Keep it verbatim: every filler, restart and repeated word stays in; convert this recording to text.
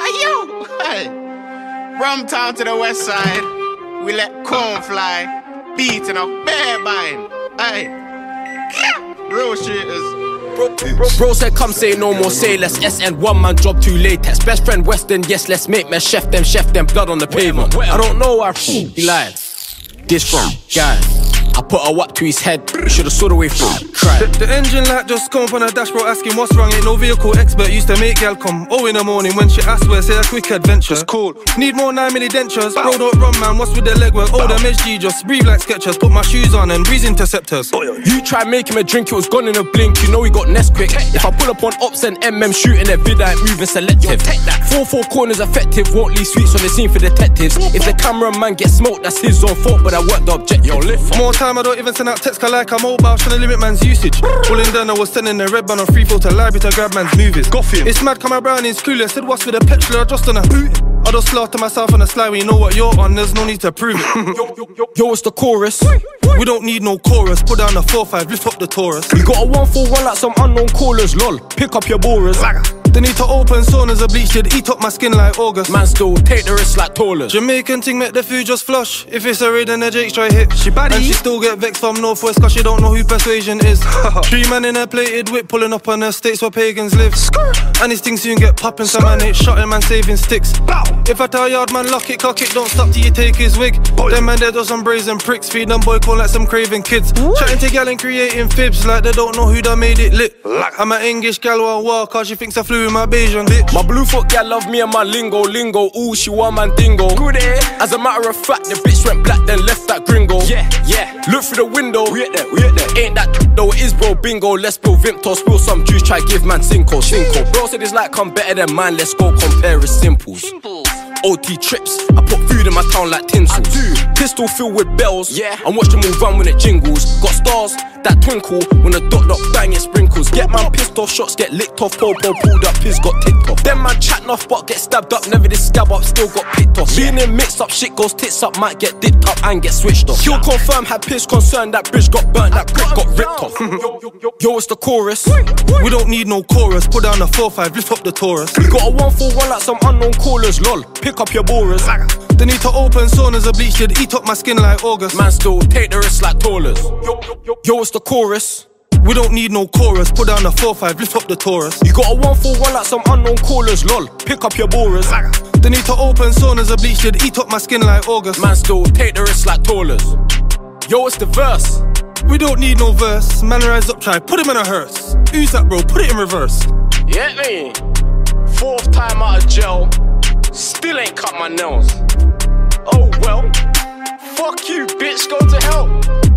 Ayo! Hey! From town to the west side, we let corn fly, beating a bear bind. Hey! Real shooters. Bro, bro, bro said come say no more, say less. S N one man job too latex. Best friend Weston, yes let's make man. Chef them, chef them, blood on the pavement. I don't know why he lied. This from guy. I put a whack to his head, should've saw the way through, cried. The, the engine light just come up on a dashboard asking what's wrong. Ain't no vehicle expert, used to make gal come oh in the morning when she asked where, say a quick adventure. It's cool. Need more nine milli dentures, bow. Bro don't run man, what's with the legwork? Oh them H G just breathe like Skechers, put my shoes on and breeze interceptors. You try make him a drink, it was gone in a blink, you know he got Nesquik. If I pull up on ops and M M shooting their vid, I ain't moving selective. four four corners effective, won't leave sweets on the scene for detectives. If the cameraman gets smoked, that's his own fault, but I worked the objective. More time I don't even send out texts like I'm mobile, trying to limit man's usage. Bullingdon, I was sending the red band on free flow to library to grab man's movies. Goffy. It's mad, come around, he's clueless. Said what's with a petrol, I just on a boot. I just laugh to myself on the sly, we know what you're on, there's no need to prove it. yo, yo, yo. yo, it's the chorus. We don't need no chorus. Put down the four five, lift up the Taurus. You got a one four one like some unknown callers, lol. Pick up your borers. They need to open saunas, a bleach did eat up my skin like August. Man still take the risk like taller. Jamaican ting make the food just flush. If it's a raid then the Jake's try hit. She baddie. And she still get vexed from Northwest cause she don't know who persuasion is. Three man in a plated whip pulling up on the states where pagans live. And his ting soon get popping, some man ain't shotting, man saving sticks. If I tell yard man lock it, cock it, don't stop till you take his wig. Them man there does some brazen pricks, feed them boy corn like some craving kids. Chatting to gal and creating fibs like they don't know who done made it lit. I'm an English gal while war cause she thinks I flew my beige on bitch. My blue fuck gal love me and my lingo, lingo. Ooh, she want man dingo. Goody. As a matter of fact, the bitch went black then left that gringo. Yeah, yeah. Look through the window. We at that, we at that. Ain't that though, it is bro bingo. Let's spill Vimto, spill some juice, try give man cinco, cinco. Bro said it's like I'm better than mine, let's go compare it's simples. Simples. O T trips, I put food in my town like tinsel. Pistol filled with bells, yeah. And watch them all run when it jingles. Got stars that twinkle when the dot dot bang it sprinkles. Get man pissed off, shots get licked off. Po po pulled up, piss got ticked off. Then man chatting off, but get stabbed up. Never this scab up, still got picked off. Leaning yeah. mixed up, shit goes tits up, might get dipped up and get switched off. Kill confirm, had piss concern, that bridge got burnt, that brick got ripped off. yo, yo, yo. yo, it's the chorus. We don't need no chorus. Put down the four five, lift up the Taurus. Got a one four one like some unknown callers, lol. Pick up your borers. They need to open saunas, a bleach did eat up my skin like August. Man still take the risk like toilers. Yo, yo, yo. yo, it's the chorus. We don't need no chorus. Put down the four five, lift up the Taurus. You got a one four one like some unknown callers, lol. Pick up your borers. They need to open saunas, a bleach did eat up my skin like August. Man still take the risk like toilers. Yo, it's the verse. We don't need no verse. Man rise up, try put him in a hearse. Who's that bro? Put it in reverse. Yeah, me. Fourth time out of jail. Still ain't cut my nails. Oh well. Fuck you, bitch, go to hell.